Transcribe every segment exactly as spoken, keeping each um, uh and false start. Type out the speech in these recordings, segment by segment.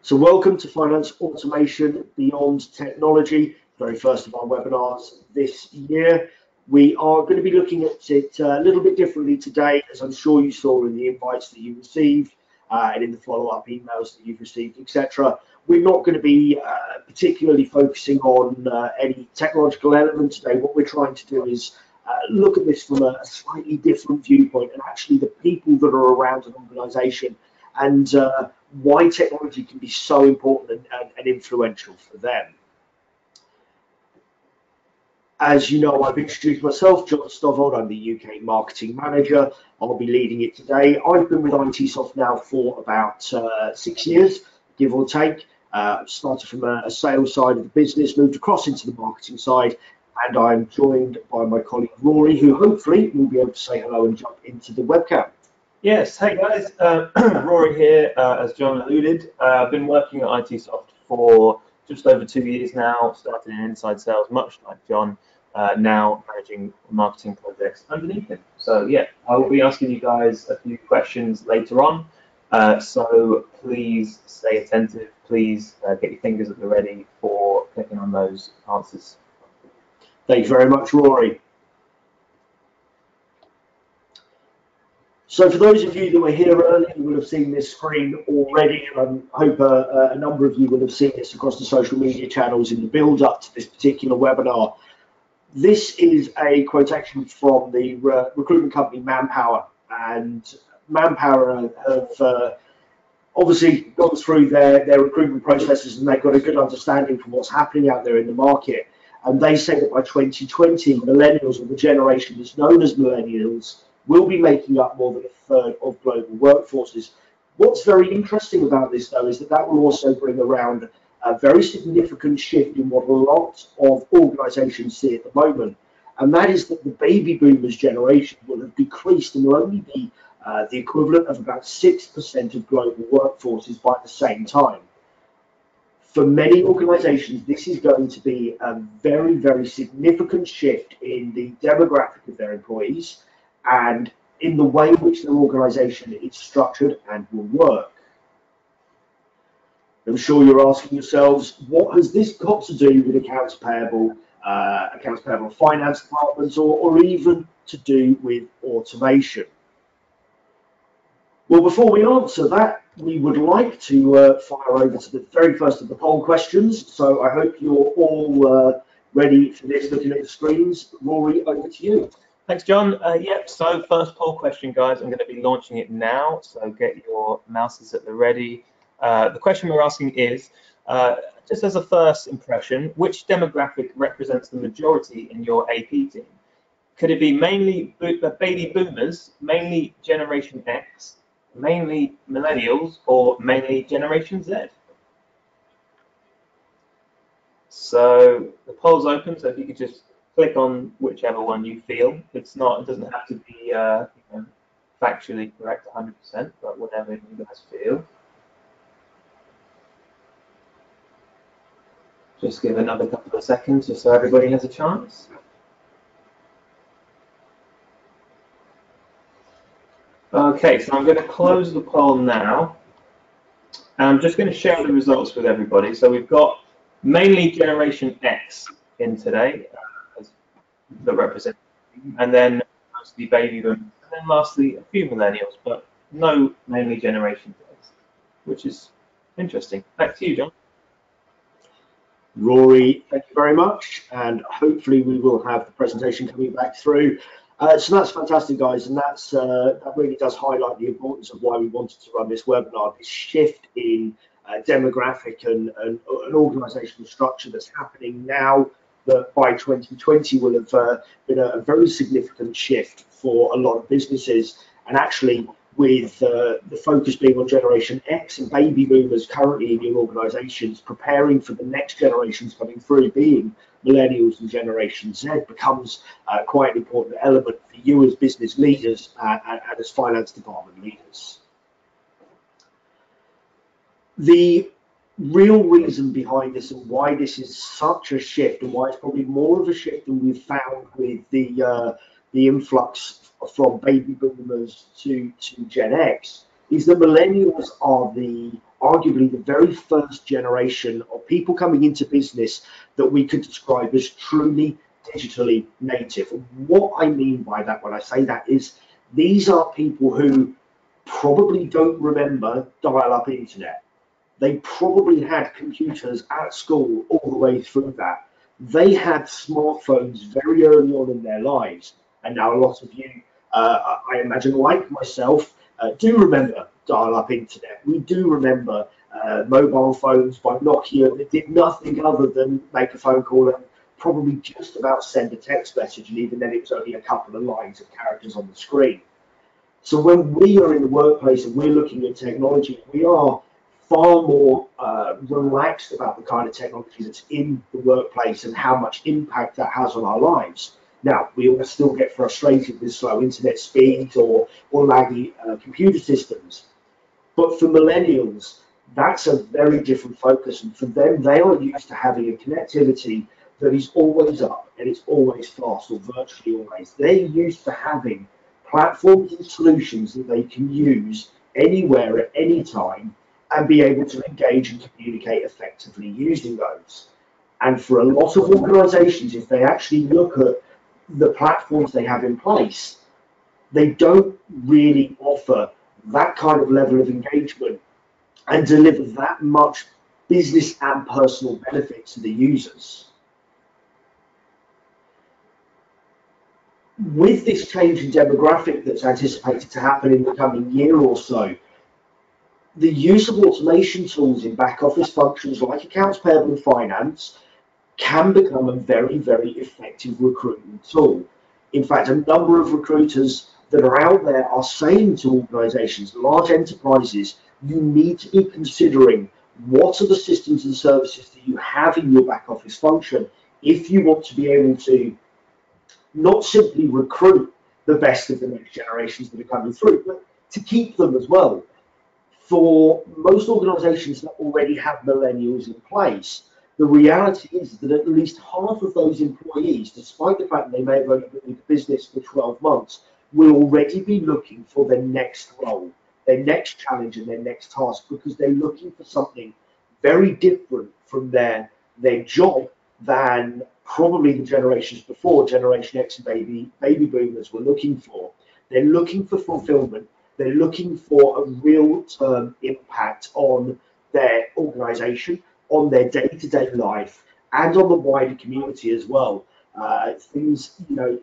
So welcome to Finance Automation Beyond Technology, very first of our webinars this year. We are going to be looking at it a little bit differently today, as I'm sure you saw in the invites that you received uh, and in the follow-up emails that you've received, et cetera. We're not going to be uh, particularly focusing on uh, any technological element today. What we're trying to do is uh, look at this from a slightly different viewpoint, and actually the people that are around an organisation and uh, why technology can be so important and, and, and influential for them. As you know, I've introduced myself, John Stovold. I'm the U K Marketing Manager. I'll be leading it today. I've been with ITESOFT now for about uh, six years, give or take. Uh, started from a, a sales side of the business, moved across into the marketing side, and I'm joined by my colleague Rory, who hopefully will be able to say hello and jump into the webcam. Yes, hey guys, uh, Rory here, uh, as John alluded. Uh, I've been working at ITESOFT for just over two years now, starting in inside sales, much like John, uh, now managing marketing projects underneath him. So yeah, I will be asking you guys a few questions later on, uh, so please stay attentive, please uh, get your fingers at the ready for clicking on those answers. Thank you very much, Rory. So for those of you that were here earlier, you will have seen this screen already, and I hope a, a number of you will have seen this across the social media channels in the build-up to this particular webinar. This is a quotation from the re recruitment company Manpower, and Manpower have uh, obviously gone through their, their recruitment processes, and they've got a good understanding from what's happening out there in the market. And they say that by twenty twenty, millennials, or the generation that's known as millennials, will be making up more than a third of global workforces. What's very interesting about this, though, is that that will also bring around a very significant shift in what a lot of organisations see at the moment, and that is that the baby boomers generation will have decreased and will only be uh, the equivalent of about six percent of global workforces by the same time. For many organisations, this is going to be a very, very significant shift in the demographic of their employees, and in the way in which the organisation is structured and will work. I'm sure you're asking yourselves, what has this got to do with accounts payable, uh, accounts payable finance departments, or, or even to do with automation? Well, before we answer that, we would like to uh, fire over to the very first of the poll questions. So I hope you're all uh, ready for this, looking at the screens. Rory, over to you. Thanks, John. Uh, yep, so first poll question, guys. I'm going to be launching it now, so get your mouses at the ready. Uh, the question we're asking is, uh, just as a first impression, which demographic represents the majority in your A P team? Could it be mainly baby boomers, mainly Generation X, mainly millennials, or mainly Generation Z? So the poll's open, so if you could just click on whichever one you feel. It's not, it doesn't have to be uh, you know, factually correct one hundred percent, but whatever you guys feel. Just give another couple of seconds just so everybody has a chance. Okay, so I'm going to close the poll now. I'm just going to share the results with everybody. So we've got mainly Generation X in today, that represent, and then mostly baby boomers, and then lastly a few millennials, but no mainly Generation Z, which is interesting. Back to you, John. Rory, thank you very much, and hopefully we will have the presentation coming back through. Uh, so that's fantastic, guys, and that's uh, that really does highlight the importance of why we wanted to run this webinar, this shift in uh, demographic and, and, and organisational structure that's happening now, that by twenty twenty will have uh, been a, a very significant shift for a lot of businesses. And actually, with uh, the focus being on Generation X and baby boomers currently in your organisations, preparing for the next generations coming through, being millennials and Generation Z, becomes uh, quite an important element for you as business leaders and, and, and as finance department leaders. The real reason behind this and why this is such a shift, and why it's probably more of a shift than we've found with the uh, the influx from baby boomers to to Gen X, is the millennials are the arguably the very first generation of people coming into business that we could describe as truly digitally native. What I mean by that when I say that is these are people who probably don't remember dial-up internet. They probably had computers at school all the way through that. They had smartphones very early on in their lives. And now a lot of you, uh, I imagine, like myself, uh, do remember dial-up internet. We do remember uh, mobile phones by Nokia that did nothing other than make a phone call and probably just about send a text message. And even then, it was only a couple of lines of characters on the screen. So when we are in the workplace and we're looking at technology, we are far more uh, relaxed about the kind of technology that's in the workplace and how much impact that has on our lives. Now, we all still get frustrated with slow internet speeds or, or laggy uh, computer systems. But for millennials, that's a very different focus. And for them, they are used to having a connectivity that is always up and it's always fast, or virtually always. They're used to having platforms and solutions that they can use anywhere at any time and be able to engage and communicate effectively using those. And for a lot of organizations, if they actually look at the platforms they have in place, they don't really offer that kind of level of engagement and deliver that much business and personal benefit to the users. With this change in demographic that's anticipated to happen in the coming year or so, the use of automation tools in back office functions like accounts payable and finance can become a very, very effective recruitment tool. In fact, a number of recruiters that are out there are saying to organizations, large enterprises, you need to be considering what are the systems and services that you have in your back office function if you want to be able to not simply recruit the best of the next generations that are coming through, but to keep them as well. For most organizations that already have millennials in place, the reality is that at least half of those employees, despite the fact they may have only been in the business for twelve months, will already be looking for their next role, their next challenge and their next task, because they're looking for something very different from their, their job than probably the generations before, Generation X and baby, baby boomers were looking for. They're looking for fulfillment. They're looking for a real-term impact on their organization, on their day-to-day life, and on the wider community as well. Uh, things, you know,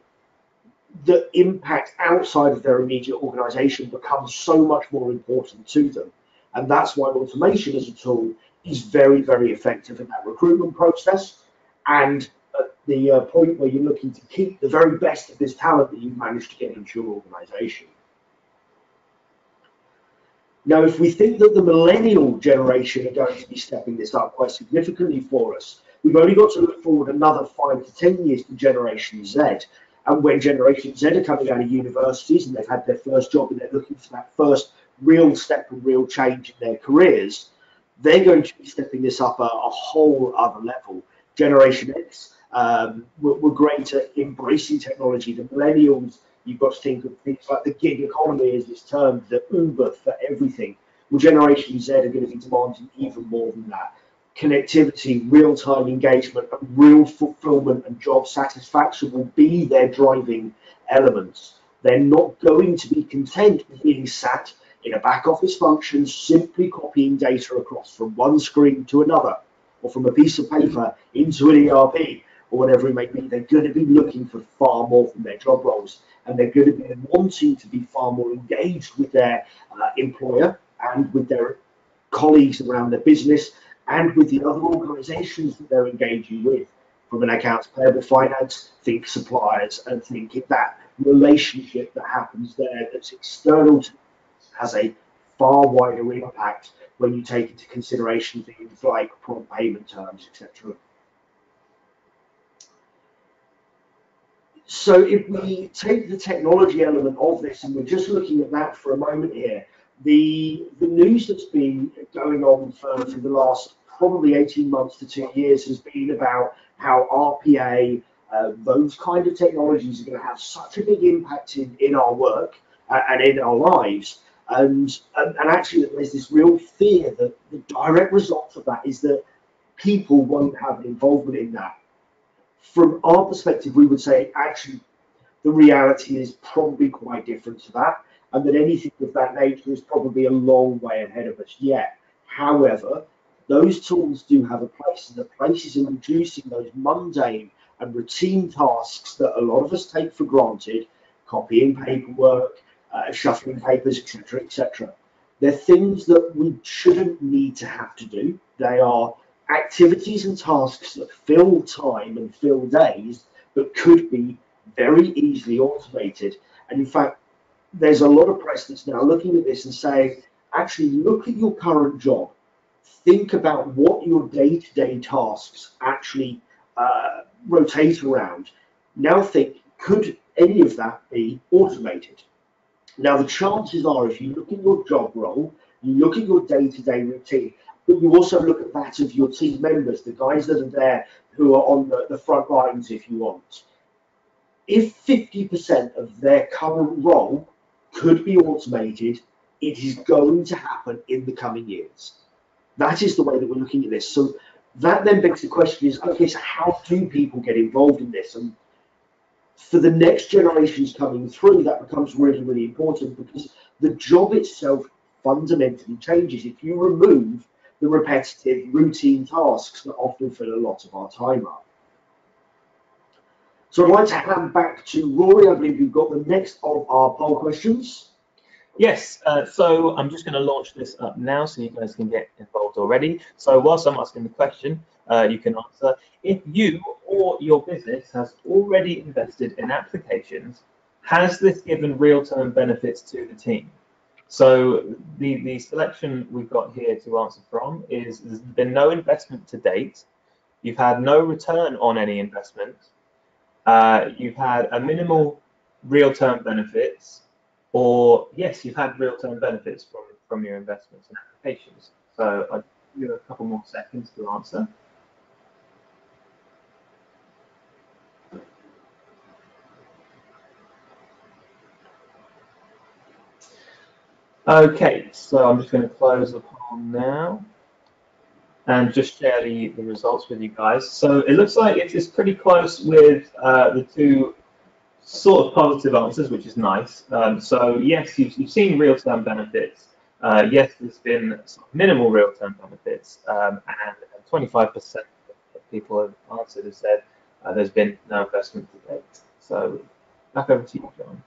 the impact outside of their immediate organization becomes so much more important to them. And that's why automation as a tool is very, very effective in that recruitment process. And at the uh, point where you're looking to keep the very best of this talent that you've managed to get into your organization. Now, if we think that the millennial generation are going to be stepping this up quite significantly for us, we've only got to look forward another five to ten years to Generation Z. And when Generation Z are coming out of universities and they've had their first job and they're looking for that first real step and real change in their careers, they're going to be stepping this up a, a whole other level. Generation X um, were, were great at embracing technology. The millennials, you've got to think of things like the gig economy, as it's termed, the Uber for everything. Well, Generation Z are going to be demanding even more than that. Connectivity, real-time engagement, and real fulfillment and job satisfaction will be their driving elements. They're not going to be content with being sat in a back office function, simply copying data across from one screen to another, or from a piece of paper into an E R P. Or whatever it may be, they're going to be looking for far more from their job roles, and they're going to be wanting to be far more engaged with their uh, employer and with their colleagues around their business and with the other organizations that they're engaging with. From an accounts payable finance, think suppliers, and think that relationship that happens there that's external to has a far wider impact when you take into consideration things like prompt payment terms, et cetera. So if we take the technology element of this, and we're just looking at that for a moment here, the, the news that's been going on for, for the last probably eighteen months to two years has been about how R P A, uh, those kind of technologies are going to have such a big impact in, in our work uh, and in our lives And, and, and actually there's this real fear that the direct result of that is that people won't have an involvement in that. From our perspective, we would say actually the reality is probably quite different to that, and that anything of that nature is probably a long way ahead of us yet. However, those tools do have a place, and the place is in reducing those mundane and routine tasks that a lot of us take for granted, copying paperwork, uh, shuffling papers, et cetera, et cetera. They're things that we shouldn't need to have to do. They are activities and tasks that fill time and fill days, but could be very easily automated. And in fact, there's a lot of press that's now looking at this and saying, actually, look at your current job. Think about what your day-to-day tasks actually uh, rotate around. Now think, could any of that be automated? Now, the chances are, if you look at your job role, you look at your day-to-day routine, but you also look at that of your team members, the guys that are there who are on the, the front lines, if you want. If fifty percent of their current role could be automated, it is going to happen in the coming years. That is the way that we're looking at this. So that then begs the question is, okay, so how do people get involved in this? And for the next generations coming through, that becomes really, really important, because the job itself fundamentally changes. If you remove the repetitive routine tasks that often fill a lot of our time up. So I'd like to hand back to Rory. I believe you've got the next of our poll questions. Yes, uh, so I'm just going to launch this up now so you guys can get involved already. So whilst I'm asking the question, uh, you can answer. If you or your business has already invested in applications, has this given real-time benefits to the team? So the, the selection we've got here to answer from is there's been no investment to date, you've had no return on any investment, uh, you've had a minimal real-term benefits, or yes, you've had real-term benefits from, from your investments and applications. So I'll give you a couple more seconds to answer. Okay, so I'm just going to close the poll now and just share the, the results with you guys. So it looks like it's, it's pretty close with uh, the two sort of positive answers, which is nice. Um, so yes, you've, you've seen real-term benefits. Uh, yes, there's been minimal real-term benefits, um, and twenty-five percent of people have answered and said uh, there's been no investment to date. So back over to you, John.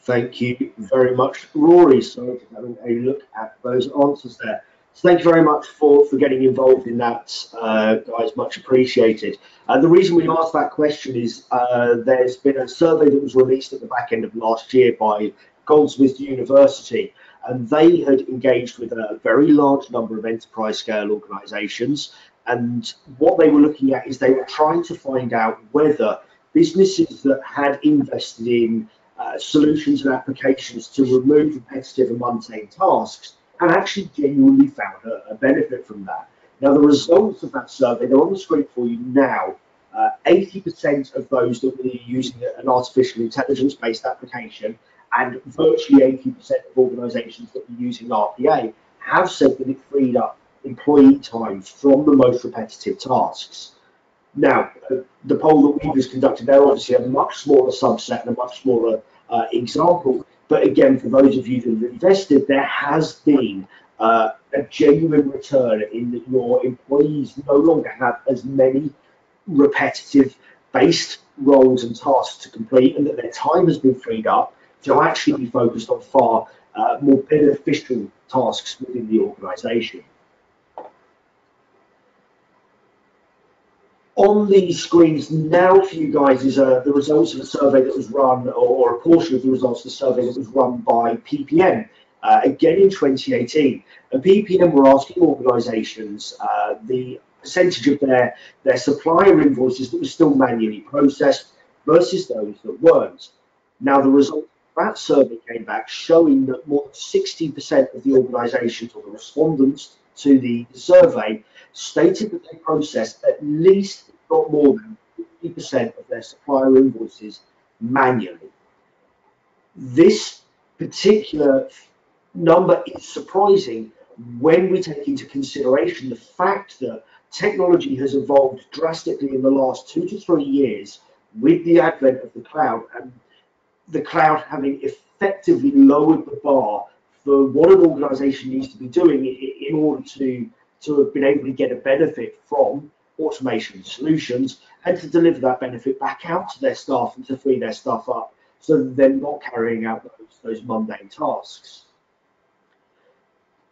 Thank you very much, Rory. So having a look at those answers there. So thank you very much for, for getting involved in that, uh, guys, much appreciated. Uh, the reason we asked that question is uh, there's been a survey that was released at the back end of last year by Goldsmith University, and they had engaged with a very large number of enterprise scale organizations. And what they were looking at is they were trying to find out whether businesses that had invested in uh, solutions and applications to remove repetitive and mundane tasks and actually genuinely found a, a benefit from that. Now, the results of that survey, they're on the screen for you now. Uh, eighty percent of those that were using an artificial intelligence-based application, and virtually eighty percent of organisations that were using R P A have said that it freed up employee time from the most repetitive tasks. Now, the poll that we just conducted, they're obviously a much smaller subset and a much smaller uh, example. But again, for those of you that have invested, there has been uh, a genuine return in that your employees no longer have as many repetitive-based roles and tasks to complete, and that their time has been freed up to actually be focused on far uh, more beneficial tasks within the organisation. On the screens now for you guys is uh, the results of a survey that was run, or a portion of the results of the survey that was run by P P M, uh, again in twenty eighteen. And P P M were asking organisations uh, the percentage of their, their supplier invoices that were still manually processed versus those that weren't. Now, the result of that survey came back showing that more than sixty percent of the organisations or the respondents to the survey stated that they processed at least, if not more than, fifty percent of their supplier invoices manually. This particular number is surprising when we take into consideration the fact that technology has evolved drastically in the last two to three years with the advent of the cloud, and the cloud having effectively lowered the bar for what an organization needs to be doing in order to, to have been able to get a benefit from automation solutions and to deliver that benefit back out to their staff and to free their staff up so that they're not carrying out those, those mundane tasks.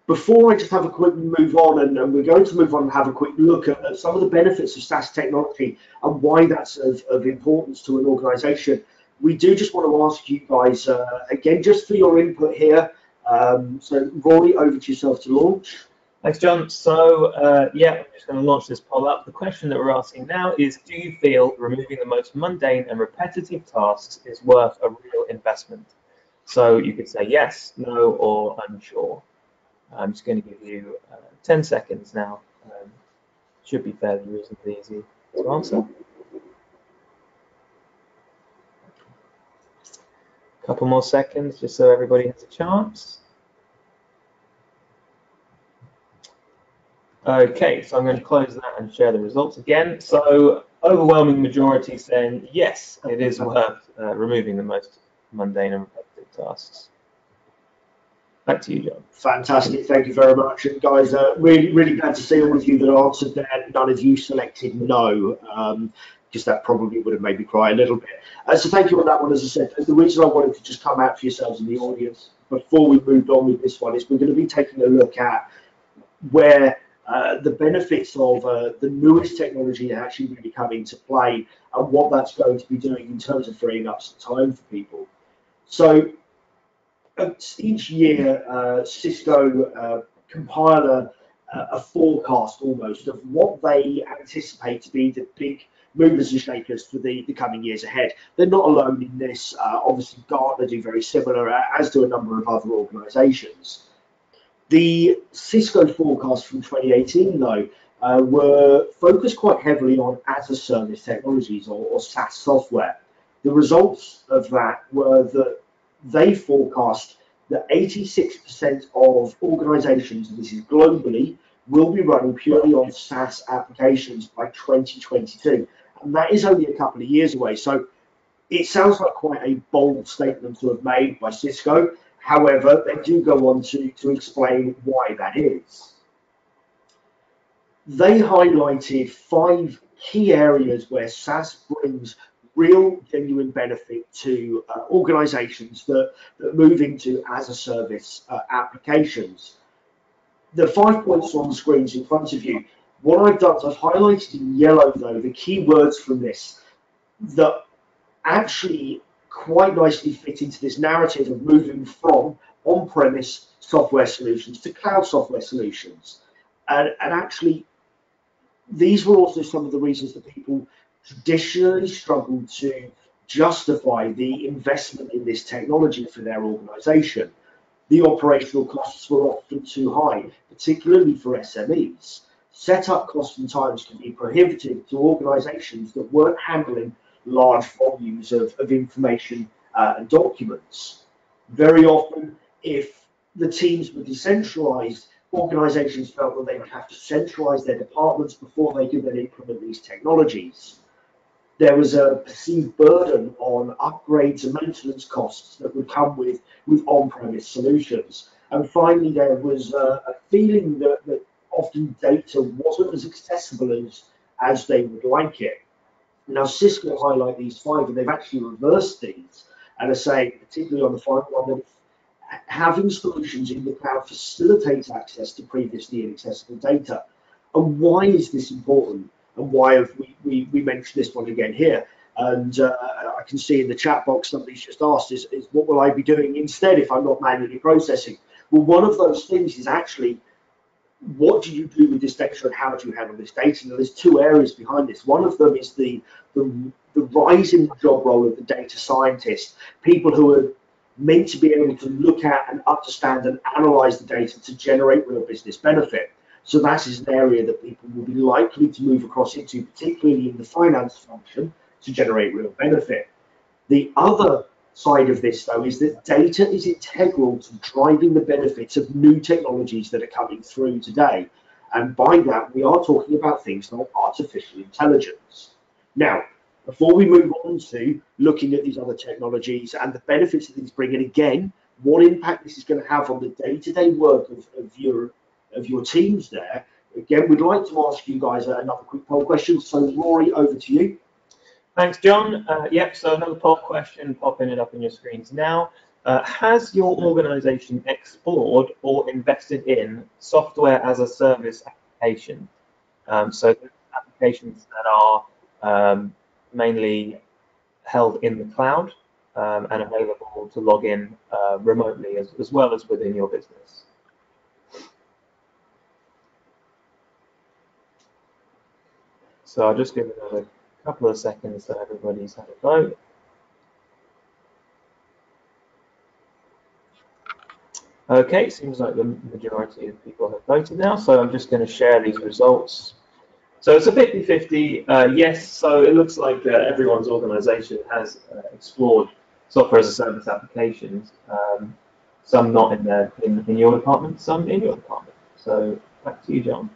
Before I just have a quick move on, and, and we're going to move on and have a quick look at, at some of the benefits of SaaS technology and why that's of, of importance to an organization, we do just want to ask you guys, uh, again, just for your input here. Um, so, Rory, over to yourself to launch. Thanks, John. So, uh, yeah, I'm just going to launch this poll up. The question that we're asking now is, do you feel removing the most mundane and repetitive tasks is worth a real investment? So you could say yes, no, or unsure. I'm just going to give you uh, ten seconds now. Um, should be fairly reasonably easy to answer. A couple more seconds just so everybody has a chance. Okay, so I'm going to close that and share the results again. So overwhelming majority saying yes, it is worth uh, removing the most mundane and repetitive tasks. Back to you, John. Fantastic. Thank you very much. And guys, uh, really, really glad to see all of you that answered there. None of you selected no, um, because that probably would have made me cry a little bit. Uh, so thank you on that one. As I said, the reason I wanted to just come out for yourselves in the audience before we moved on with this one is we're going to be taking a look at where uh, the benefits of uh, the newest technology that actually really come into play and what that's going to be doing in terms of freeing up some time for people. So each year, uh, Cisco uh, compile a, a forecast almost of what they anticipate to be the big movers and shakers for the, the coming years ahead. They're not alone in this. Uh, obviously, Gartner do very similar, as do a number of other organisations. The Cisco forecast from twenty eighteen, though, uh, were focused quite heavily on as-a-service technologies or, or SaaS software. The results of that were that they forecast that eighty-six percent of organizations, and this is globally, will be running purely on SaaS applications by twenty twenty-two. And that is only a couple of years away. So it sounds like quite a bold statement to have made by Cisco. However, they do go on to, to explain why that is. They highlighted five key areas where SaaS brings real genuine benefit to uh, organizations that, that move into as a service uh, applications. The five points on the screens in front of you, what I've done is I've highlighted in yellow though the key words from this that actually quite nicely fit into this narrative of moving from on-premise software solutions to cloud software solutions. And, and actually these were also some of the reasons that people traditionally struggled to justify the investment in this technology for their organization. The operational costs were often too high, particularly for S M Es. Setup costs and times can be prohibitive to organizations that weren't handling large volumes of, of information uh, and documents. Very often, if the teams were decentralized, organizations felt that they would have to centralize their departments before they could then implement these technologies. There was a perceived burden on upgrades and maintenance costs that would come with, with on-premise solutions. And finally, there was a, a feeling that, that often data wasn't as accessible as, as they would like it. Now, Cisco highlight these five, and they've actually reversed these, and are saying, particularly on the final one, that having solutions in the cloud facilitates access to previously inaccessible data. And why is this important? And why have we, we, we mentioned this one again here? And uh, I can see in the chat box somebody's just asked is, is what will I be doing instead if I'm not manually processing? Well, one of those things is actually what do you do with this data and how do you handle this data? Now, there's two areas behind this. One of them is the, the, the rise in the job role of the data scientist, people who are meant to be able to look at and understand and analyze the data to generate real business benefit. So that is an area that people will be likely to move across into, particularly in the finance function, to generate real benefit. The other side of this, though, is that data is integral to driving the benefits of new technologies that are coming through today. And by that, we are talking about things like artificial intelligence. Now, before we move on to looking at these other technologies and the benefits that these bring, and again, what impact this is going to have on the day-to-day work of, of, your, of your teams there, again, we'd like to ask you guys another quick poll question. So, Rory, over to you. Thanks, John. Uh, yep, so another poll question, popping it up on your screens now. Uh, has your organisation explored or invested in software as a service application? Um, so applications that are um, mainly held in the cloud um, and available to log in uh, remotely as, as well as within your business. So I'll just give it another couple of seconds that everybody's had a vote. Okay, seems like the majority of people have voted now, so I'm just going to share these results. So it's a fifty fifty uh, yes, so it looks like uh, everyone's organisation has uh, explored software as a service applications, um, some not in, their, in, in your department, some in your department. So back to you, John.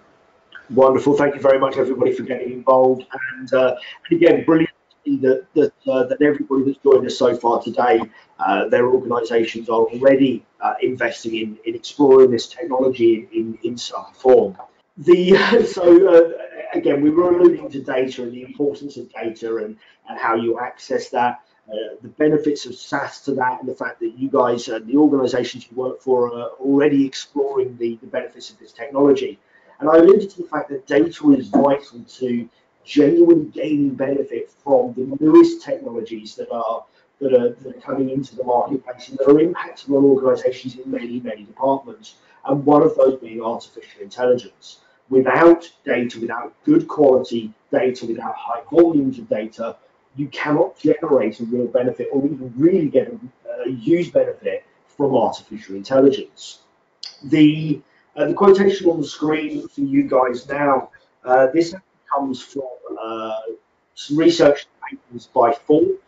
Wonderful. Thank you very much, everybody, for getting involved. And, uh, and again, brilliant to see that, that, uh, that everybody that's joined us so far today, uh, their organisations are already uh, investing in, in exploring this technology in, in some form. The, so, uh, again, we were alluding to data and the importance of data and, and how you access that, uh, the benefits of SaaS to that, and the fact that you guys and uh, the organisations you work for are already exploring the, the benefits of this technology. And I alluded to the fact that data is vital to genuinely gaining benefit from the newest technologies that are, that are, that are coming into the marketplace and that are impacting on organisations in many, many departments, and one of those being artificial intelligence. Without data, without good quality data, without high volumes of data, you cannot generate a real benefit or even really get a huge benefit from artificial intelligence. The Uh, the quotation on the screen for you guys now, uh, this comes from uh, some research papers by Forbes.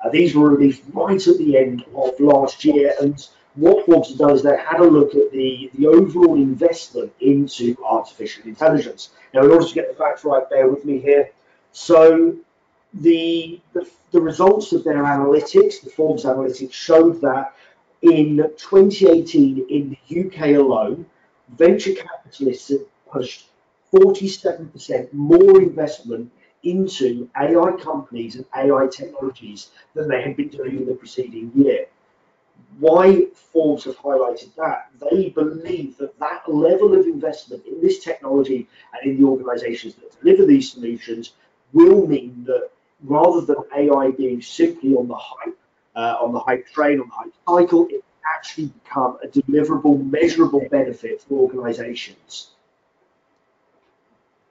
Uh, these were released right at the end of last year, and what Forbes has done is they had a look at the, the overall investment into artificial intelligence. Now, in order to get the facts right, bear with me here. So the, the, the results of their analytics, the Forbes analytics, showed that in twenty eighteen in the U K alone, venture capitalists have pushed forty-seven percent more investment into A I companies and A I technologies than they had been doing in the preceding year. Why Forbes have highlighted that? They believe that that level of investment in this technology and in the organisations that deliver these solutions will mean that rather than A I being simply on the hype, uh, on the hype train, on the hype cycle, it actually become a deliverable, measurable benefit for organisations.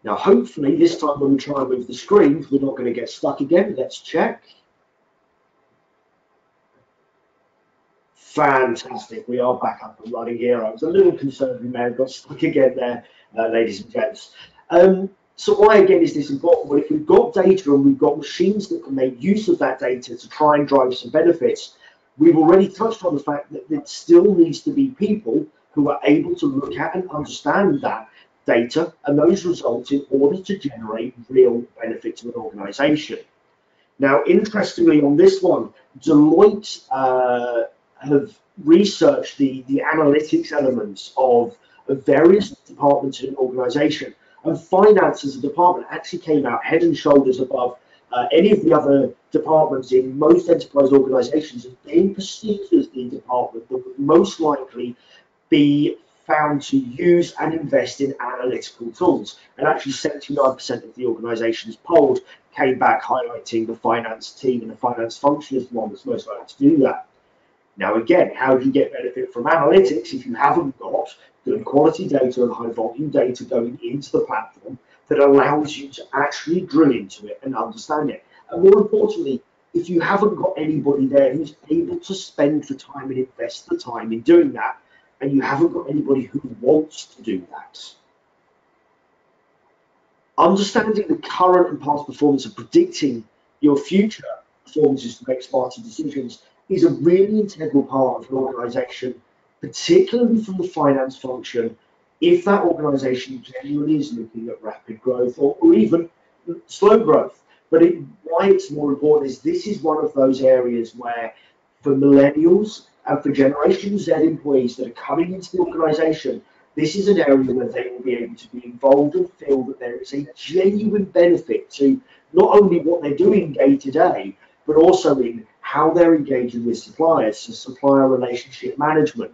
Now, hopefully, this time when we try and move the screens, we're not going to get stuck again. Let's check. Fantastic. We are back up and running here. I was a little concerned we may have got stuck again there, uh, ladies and gents. Um, So why, again, is this important? Well, if we've got data and we've got machines that can make use of that data to try and drive some benefits, we've already touched on the fact that there still needs to be people who are able to look at and understand that data and those results in order to generate real benefit to an organisation. Now, interestingly, on this one, Deloitte uh, have researched the, the analytics elements of various departments in an organisation, and finance as a department actually came out head and shoulders above Uh, any of the other departments in most enterprise organisations, as being perceived as the department that would most likely be found to use and invest in analytical tools. And actually seventy-nine percent of the organisations polled came back highlighting the finance team and the finance function as the one that's most likely to do that. Now again, how do you get benefit from analytics if you haven't got good quality data and high volume data going into the platform that allows you to actually drill into it and understand it? And more importantly, if you haven't got anybody there who's able to spend the time and invest the time in doing that, and you haven't got anybody who wants to do that. Understanding the current and past performance and predicting your future performances to make smarter decisions is a really integral part of an organisation, particularly from the finance function, if that organisation genuinely is looking at rapid growth or, or even slow growth. But it, why it's more important is this is one of those areas where for millennials and for Generation Z employees that are coming into the organisation, this is an area where they will be able to be involved and feel that there is a genuine benefit to not only what they're doing day to day, but also in how they're engaging with suppliers, so supplier relationship management,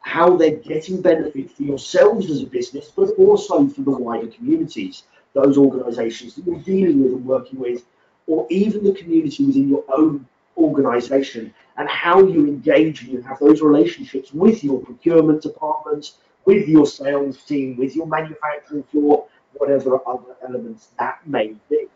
how they're getting benefit for yourselves as a business, but also for the wider communities, those organizations that you're dealing with and working with, or even the community within your own organization, and how you engage and you have those relationships with your procurement departments, with your sales team, with your manufacturing floor, whatever other elements that may be.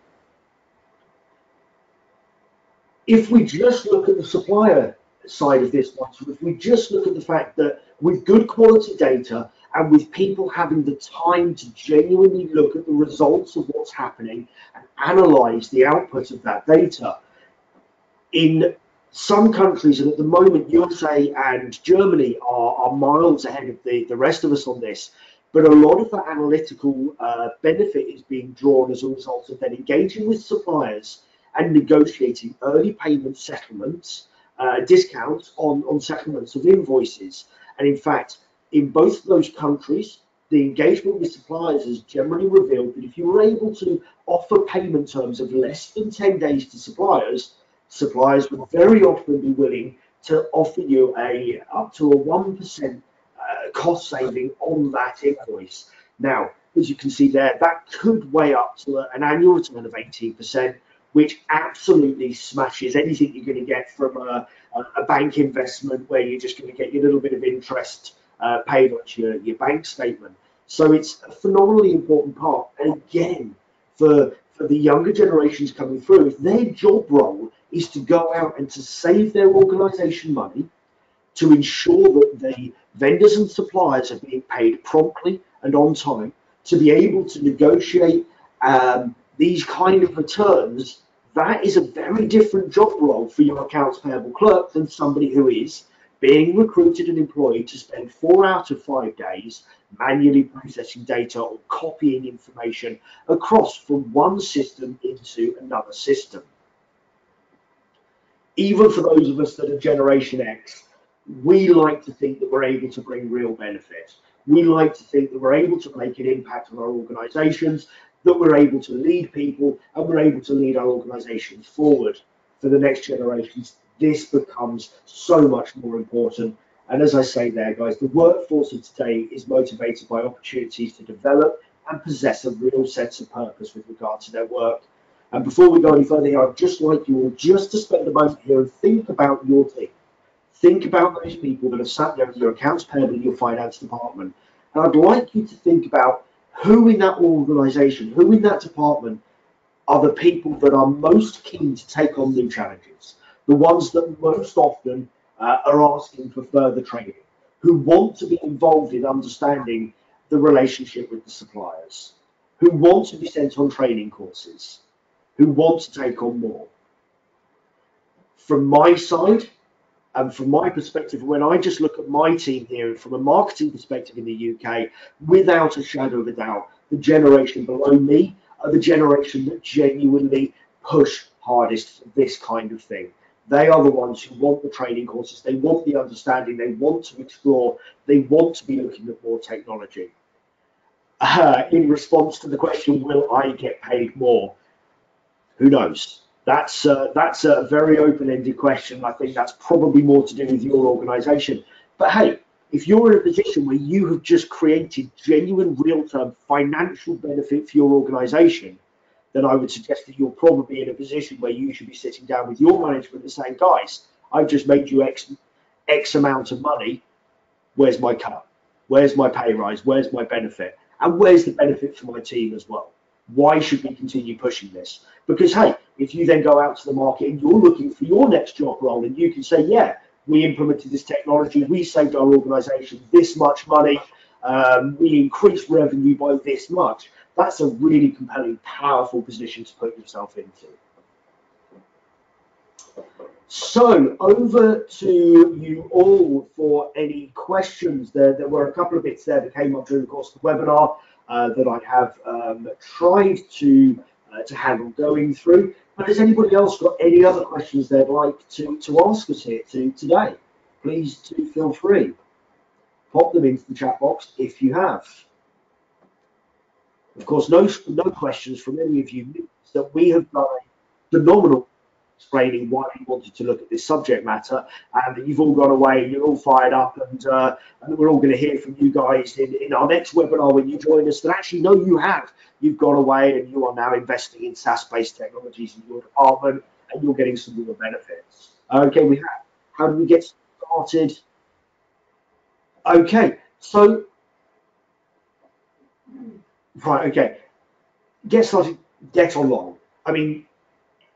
If we just look at the supplier side of this one, so if we just look at the fact that with good quality data and with people having the time to genuinely look at the results of what's happening and analyze the output of that data, in some countries, and at the moment U S A and Germany are, are miles ahead of the, the rest of us on this, but a lot of that analytical uh, benefit is being drawn as a result of then engaging with suppliers and negotiating early payment settlements, uh, discounts on, on settlements of invoices. And in fact, in both of those countries, the engagement with suppliers has generally revealed that if you were able to offer payment terms of less than ten days to suppliers, suppliers will very often be willing to offer you a up to a one percent uh, cost saving on that invoice. Now, as you can see there, that could weigh up to a, an annual return of eighteen percent, which absolutely smashes anything you're going to get from a, a bank investment where you're just going to get your little bit of interest uh, paid on your, your bank statement. So it's a phenomenally important part. And again, for, for the younger generations coming through, if their job role is to go out and to save their organisation money, to ensure that the vendors and suppliers are being paid promptly and on time, to be able to negotiate um, these kind of returns, that is a very different job role for your accounts payable clerk than somebody who is being recruited and employed to spend four out of five days manually processing data or copying information across from one system into another system. Even for those of us that are Generation X, we like to think that we're able to bring real benefit. We like to think that we're able to make an impact on our organisations, that we're able to lead people, and we're able to lead our organisations forward. For the next generations, this becomes so much more important. And as I say there, guys, the workforce of today is motivated by opportunities to develop and possess a real sense of purpose with regard to their work. And before we go any further, I'd just like you all just to spend a moment here and think about your team. Think about those people that have sat there in your accounts payable in your finance department. And I'd like you to think about who in that organisation, who in that department are the people that are most keen to take on new challenges, the ones that most often uh, are asking for further training, who want to be involved in understanding the relationship with the suppliers, who want to be sent on training courses, who want to take on more. From my side, and from my perspective, when I just look at my team here, from a marketing perspective in the U K, without a shadow of a doubt, the generation below me are the generation that genuinely push hardest for this kind of thing. They are the ones who want the training courses, they want the understanding, they want to explore, they want to be looking at more technology. Uh, in response to the question, will I get paid more? Who knows? That's uh, that's a very open-ended question. I think that's probably more to do with your organisation. But hey, if you're in a position where you have just created genuine, real-term financial benefit for your organisation, then I would suggest that you're probably in a position where you should be sitting down with your management and saying, guys, I've just made you X, X amount of money. Where's my cut? Where's my pay rise? Where's my benefit? And where's the benefit for my team as well? Why should we continue pushing this? Because, hey, if you then go out to the market and you're looking for your next job role and you can say, yeah, we implemented this technology, we saved our organisation this much money, um, we increased revenue by this much, that's a really compelling, powerful position to put yourself into. So over to you all for any questions. There, there were a couple of bits there that came up during the course of the webinar uh, that I have um, tried to uh, to handle going through. But has anybody else got any other questions they'd like to to ask us here to today? Please do feel free. Pop them into the chat box if you have. Of course, no no questions from any of you. That we have done a phenomenal. Explaining why you wanted to look at this subject matter, and that you've all gone away and you're all fired up, and, uh, and we're all going to hear from you guys in, in our next webinar when you join us that actually no, you have you've gone away and you are now investing in SaaS-based technologies in your department, and you're getting some real benefits. Okay, we have. How do we get started? Okay, so right, okay, get started. Get along. I mean.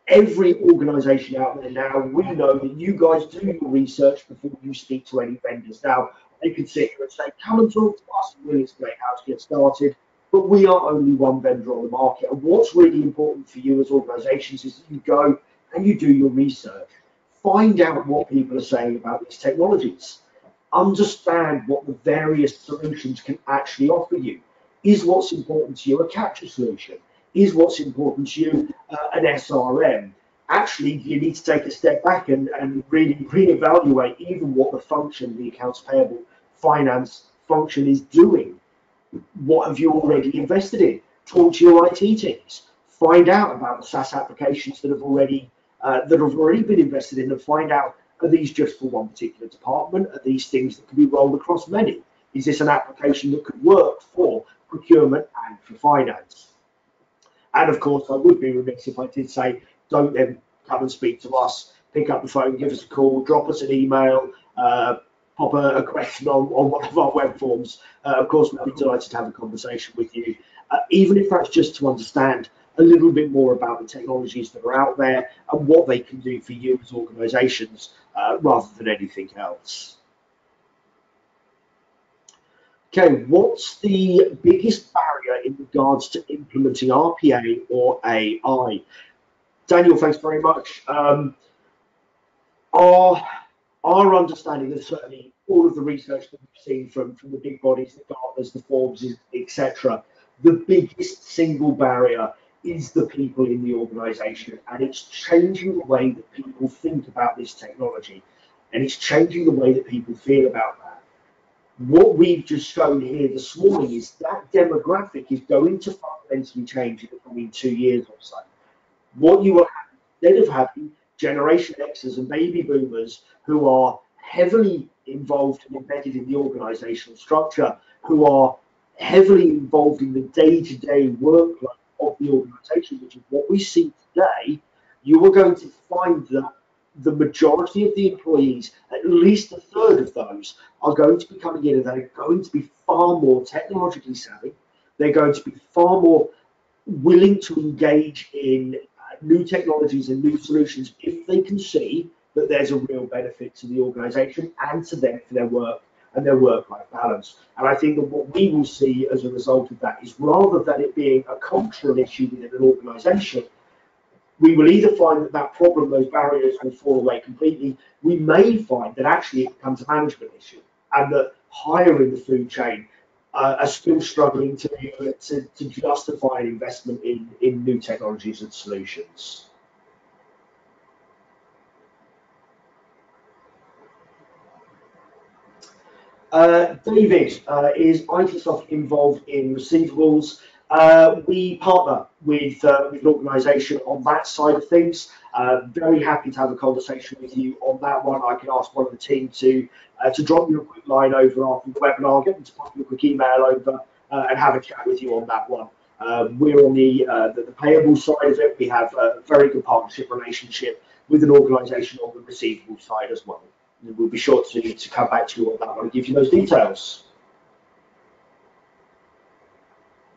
Every organization out there now, we know that you guys do your research before you speak to any vendors. Now, they could sit here and say, come and talk to us and we'll explain how to get started. But we are only one vendor on the market. And what's really important for you as organizations is that you go and you do your research. Find out what people are saying about these technologies. Understand what the various solutions can actually offer you. Is what's important to you a capture solution? Is what's important to you uh, an S R M? Actually, you need to take a step back and, and really reevaluate even what the function, the accounts payable finance function is doing. What have you already invested in? Talk to your I T teams. Find out about the SaaS applications that have already uh, that have already been invested in, and find out, are these just for one particular department? Are these things that can be rolled across many? Is this an application that could work for procurement and for finance? And of course, I would be remiss if I did say, don't then come and speak to us, pick up the phone, give us a call, drop us an email, uh, pop a, a question on, on one of our web forms. Uh, of course, we'd be delighted to have a conversation with you, uh, even if that's just to understand a little bit more about the technologies that are out there and what they can do for you as organizations, uh, rather than anything else. Okay, what's the biggest barrier in regards to implementing R P A or A I? Daniel, thanks very much. Um, our, our understanding of certainly all of the research that we've seen from, from the big bodies, the Gartners, the Forbes, et cetera, the biggest single barrier is the people in the organisation, and it's changing the way that people think about this technology, and it's changing the way that people feel about that. What we've just shown here this morning is that demographic is going to fundamentally change in the coming two years or so. What you will have, instead of having Generation Xers and baby boomers who are heavily involved and embedded in the organizational structure, who are heavily involved in the day-to-day workload of the organization, which is what we see today, you are going to find that the majority of the employees, at least a third of those, are going to be coming in and they're going to be far more technologically savvy. They're going to be far more willing to engage in uh, new technologies and new solutions if they can see that there's a real benefit to the organization and to them for their work and their work-life balance. And I think that what we will see as a result of that is, rather than it being a cultural issue within an organization, we will either find that that problem, those barriers, will fall away completely. We may find that actually it becomes a management issue, and that higher in the food chain uh, are still struggling to, to, to justify an investment in, in new technologies and solutions. Uh, David, uh, is ITESOFT involved in receivables? Uh, we partner with, uh, with an organisation on that side of things. Uh, very happy to have a conversation with you on that one. I can ask one of the team to uh, to drop you a quick line over after the webinar, get them to pop you a quick email over uh, and have a chat with you on that one. Um, we're on the, uh, the, the payable side of it. We have a very good partnership relationship with an organisation on the receivable side as well. And we'll be sure to, to come back to you on that one and give you those details.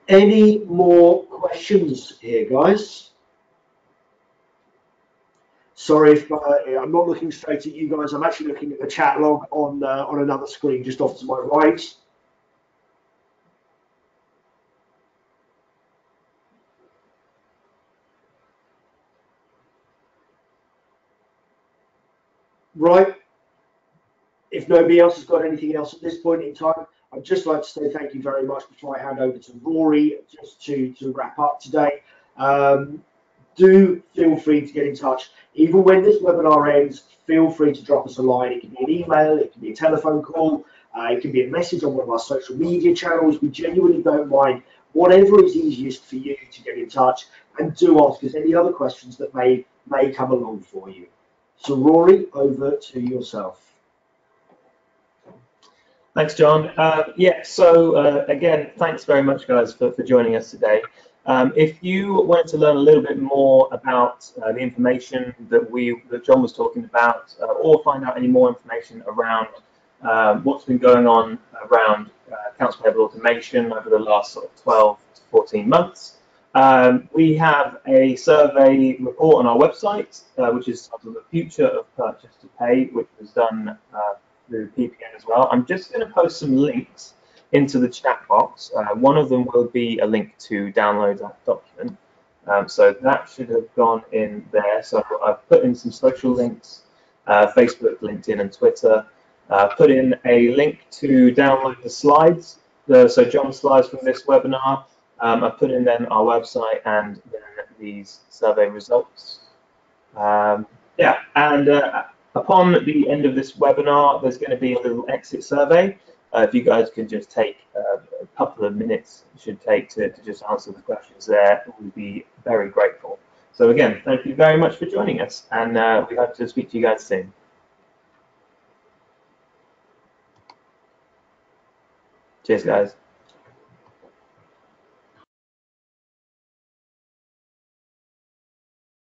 Any more questions here, guys? Sorry if uh, I'm not looking straight at you guys. I'm actually looking at the chat log on uh, on another screen just off to my right. Right, if nobody else has got anything else at this point in time, I'd just like to say thank you very much before I hand over to Rory, just to, to wrap up today. Um, do feel free to get in touch. Even when this webinar ends, feel free to drop us a line. It can be an email, it can be a telephone call, uh, it can be a message on one of our social media channels. We genuinely don't mind. Whatever is easiest for you to get in touch, and do ask us any other questions that may, may come along for you. So Rory, over to yourself. Thanks, John. Uh, yeah, so uh, again, thanks very much, guys, for, for joining us today. Um, if you wanted to learn a little bit more about uh, the information that we that John was talking about, uh, or find out any more information around um, what's been going on around uh, accounts payable automation over the last sort of twelve to fourteen months, um, we have a survey report on our website, uh, which is sort of the future of purchase to pay, which was done uh, through P P M as well. I'm just going to post some links into the chat box. Uh, one of them will be a link to download that document. Um, so that should have gone in there. So I've put in some social links, uh, Facebook, LinkedIn, and Twitter. Uh, put in a link to download the slides, the, so John's slides from this webinar. Um, I put in then our website and then these survey results. Um, yeah, and uh, upon the end of this webinar, there's going to be a little exit survey. Uh, if you guys can just take uh, a couple of minutes, it should take to, to just answer the questions there, we'd be very grateful. So again, thank you very much for joining us, and uh, we hope to speak to you guys soon. Cheers, guys.